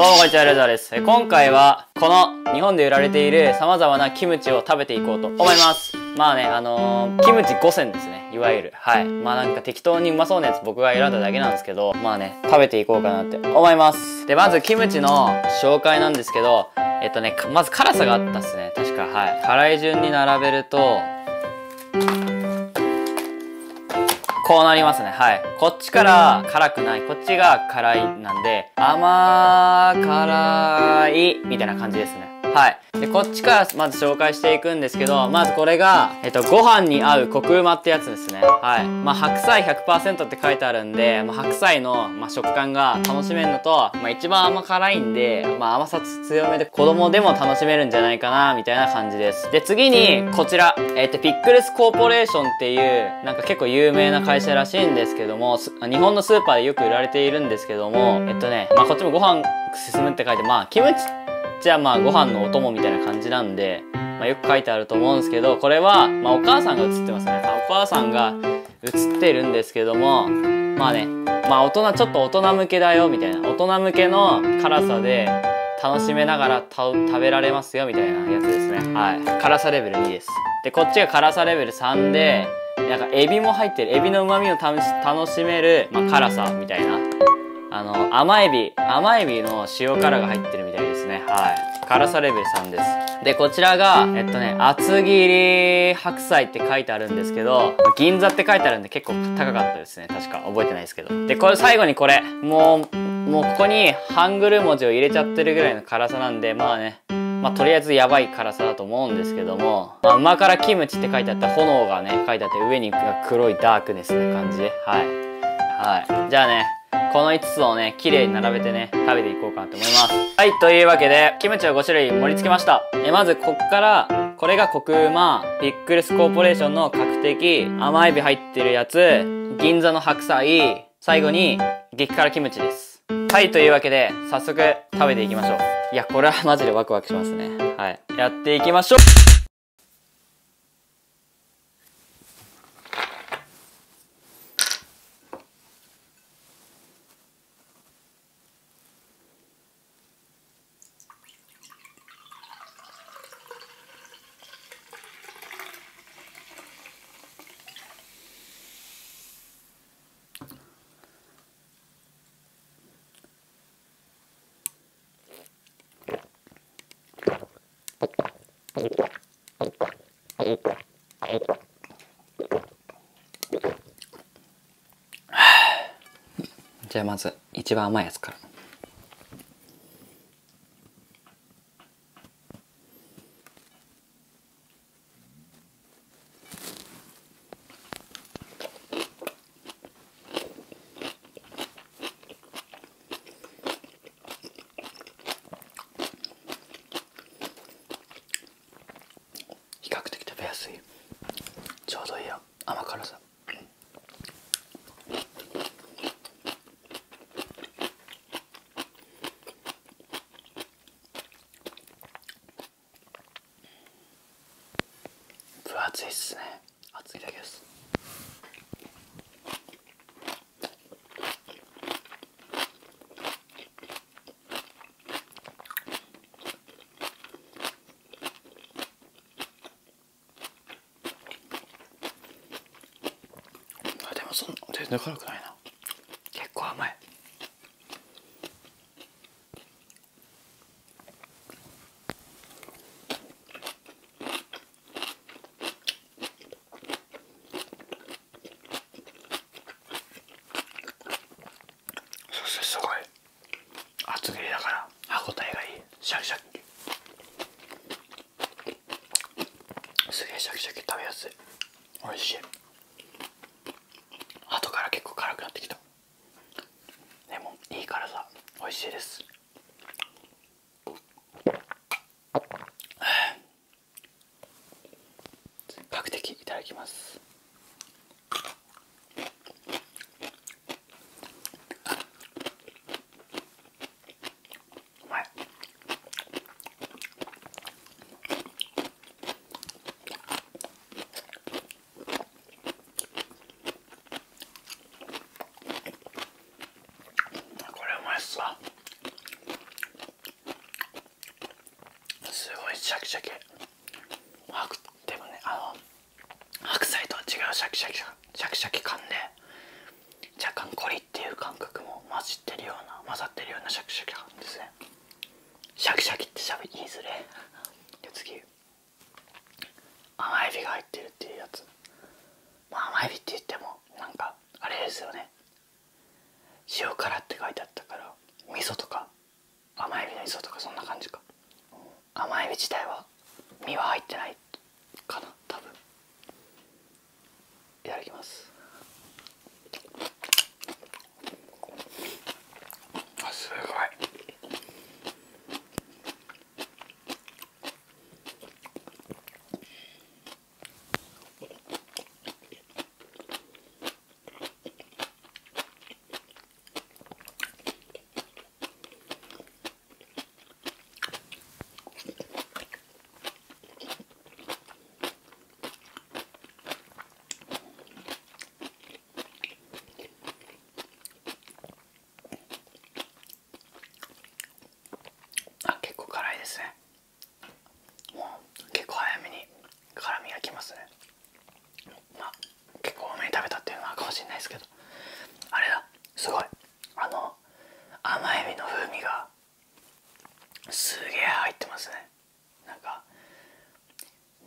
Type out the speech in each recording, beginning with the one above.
どうもこんにちは、レザーです。今回はこの日本で売られている様々なキムチを食べていこうと思います。まあね、キムチ5選ですね。いわゆる。はい。まあなんか適当にうまそうなやつ僕が選んだだけなんですけど、まあね、食べていこうかなって思います。で、まずキムチの紹介なんですけど、まず辛さがあったっすね。確か、はい。辛い順に並べると、こうなりますね。はい。こっちから辛くない。こっちが辛いなんで、甘辛いみたいな感じですね。はい。で、こっちからまず紹介していくんですけど、まずこれが、ご飯に合うコクうまってやつですね。はい。まあ、白菜 100% って書いてあるんで、まあ、白菜の、まあ、食感が楽しめるのと、まあ、一番甘辛いんで、まあ、甘さ強めで子供でも楽しめるんじゃないかな、みたいな感じです。で、次に、こちら。ピックルスコーポレーションっていう、なんか結構有名な会社らしいんですけども、日本のスーパーでよく売られているんですけども、まあ、こっちもご飯進むって書いて、まあ、キムチじゃあまあご飯のお供みたいな感じなんで、まあ、よく書いてあると思うんですけど、これは、まあ、お母さんが写ってますね。お母さんが写ってるんですけども、まあね、まあちょっと大人向けだよみたいな、大人向けの辛さで楽しめながら食べられますよみたいなやつですね。はい。辛さレベル2です。で、こっちが辛さレベル3で、なんかエビも入ってる、エビの旨味を楽しめる、まあ、辛さみたいな。甘エビの塩辛が入ってるみたいですね。はい。辛さレベル3です。で、こちらが、厚切り白菜って書いてあるんですけど、銀座って書いてあるんで結構高かったですね。確か。覚えてないですけど。で、これ最後にこれ。もうここにハングル文字を入れちゃってるぐらいの辛さなんで、まあね。まあ、とりあえずやばい辛さだと思うんですけども、まあ、旨辛キムチって書いてあった炎がね、書いてあって上に黒いダークネスな感じで。はい。はい。じゃあね。この5つをね、綺麗に並べてね、食べていこうかなと思います。はい、というわけで、キムチを5種類盛り付けました。まず、こっから、これがコクうま、ピックルスコーポレーションの角的、甘エビ入ってるやつ、銀座の白菜、最後に、激辛キムチです。はい、というわけで、早速、食べていきましょう。いや、これはマジでワクワクしますね。はい。やっていきましょう。じゃあまず一番甘いやつから。ちょうどいいよ、甘辛さ。分厚いっすね。厚いだけです。全然辛くないな。結構甘い。そしてすごい厚切りだから歯応えがいい。シャキシャキ、すげえシャキシャキ、食べやすい。おいしい。結構辛くなってきた。でもいい辛さ、美味しいです。各的いただきます。うまい。シャキシャキ。でもね、白菜とは違うシャキシャキ感で、若干コリっていう感覚も混ざってるようなシャキシャキ感ですね。シャキシャキって言いづれ。で、次、甘エビが入ってるっていうやつ。甘エビって言ってもなんかあれですよね、塩辛って書いてあったから、味噌とか甘エビの味噌とかそんな感じか。甘エビ自体は身は入ってないかな、多分。いただきます。あ、すごい。もう結構早めに辛みがきますね。まあ結構多めに食べたっていうのはかもしれないですけど、あれだ、すごい甘エビの風味がすげえ入ってますね。なんか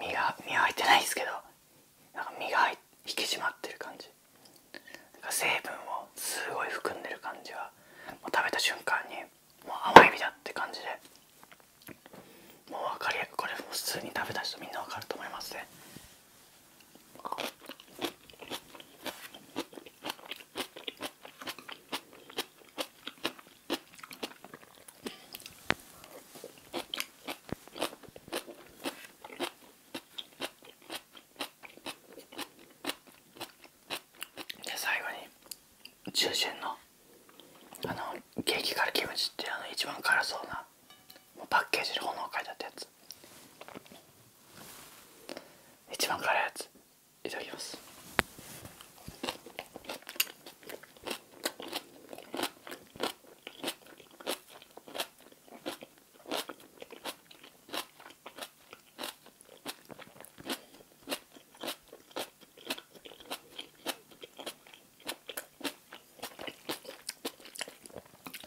身は入ってないですけど、なんか身が引き締まってる感じ、なんか成分をすごい含んでる感じが、もう食べた瞬間にもう甘エビだって感じで、もう分かりやすく、これ普通に食べた人みんな分かると思いますね。で、最後に中旬の激辛キムチっていう一番辛そうなパッケージに炎を書いてあったやつ、一番辛いやつ、いただきます。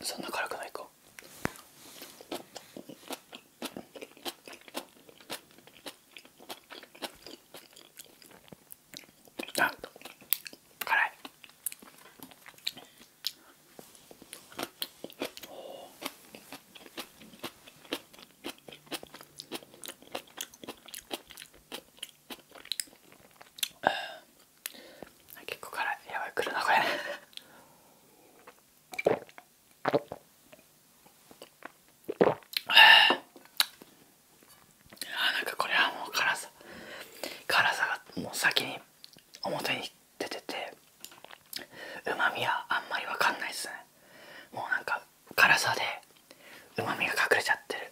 そんな辛くないか。先に表に出てて、うまみはあんまり分かんないですね。もうなんか辛さでうまみが隠れちゃってる、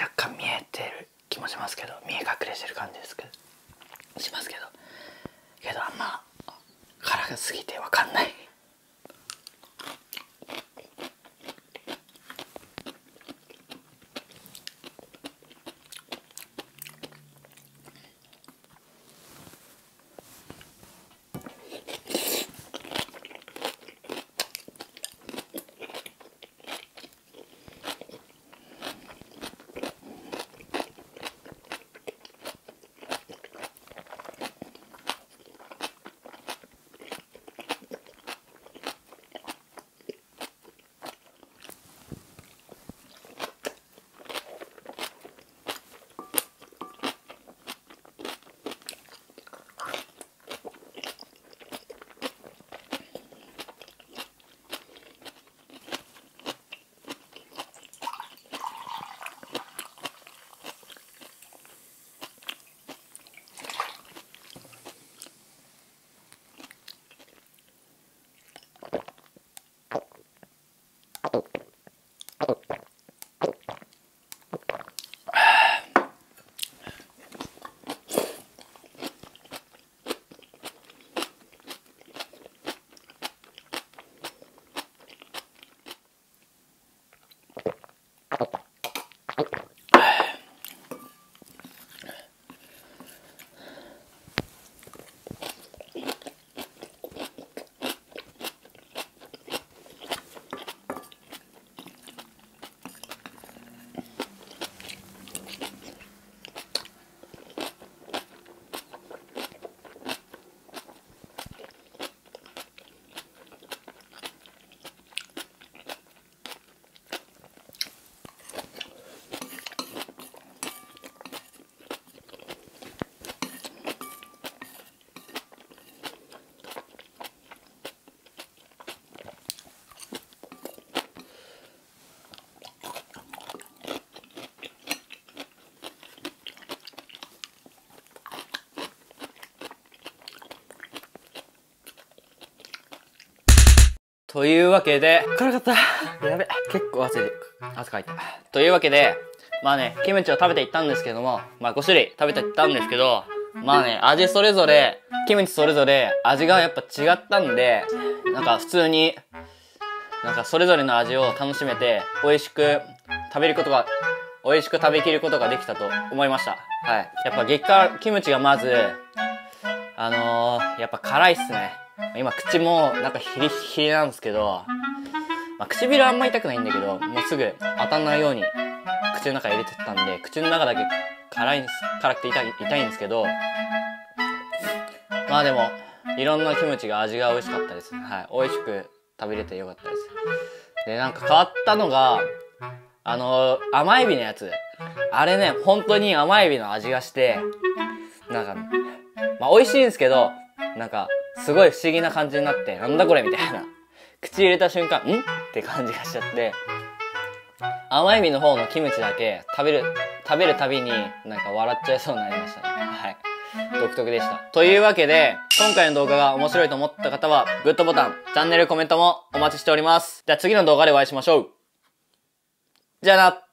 若干見えてる気もしますけど、見え隠れしてる感じですけどしますけどあんま辛すぎて分かんない。というわけで、辛かった。やべ。結構汗かいた。というわけで、まあね、キムチを食べていったんですけども、まあ5種類食べていったんですけど、まあね、味それぞれ、キムチそれぞれ味がやっぱ違ったんで、なんか普通に、なんかそれぞれの味を楽しめて、美味しく食べきることができたと思いました。はい。やっぱ激辛キムチがまず、やっぱ辛いっすね。今口もなんかヒリヒリなんですけど、まあ、唇あんま痛くないんだけど、もうすぐ当たんないように口の中入れてたんで、口の中だけ辛くて痛いんですけど、まあでも、いろんなキムチが味が美味しかったです。はい。美味しく食べれてよかったです。で、なんか変わったのが、甘エビのやつ。あれね、本当に甘エビの味がして、なんか、まあ美味しいんですけど、なんか、すごい不思議な感じになって、なんだこれみたいな。口入れた瞬間、んって感じがしちゃって、甘エビの方のキムチだけ食べるたびになんか笑っちゃいそうになりましたね。はい。独特でした。というわけで、今回の動画が面白いと思った方は、グッドボタン、チャンネル、コメントもお待ちしております。じゃあ次の動画でお会いしましょう。じゃあな。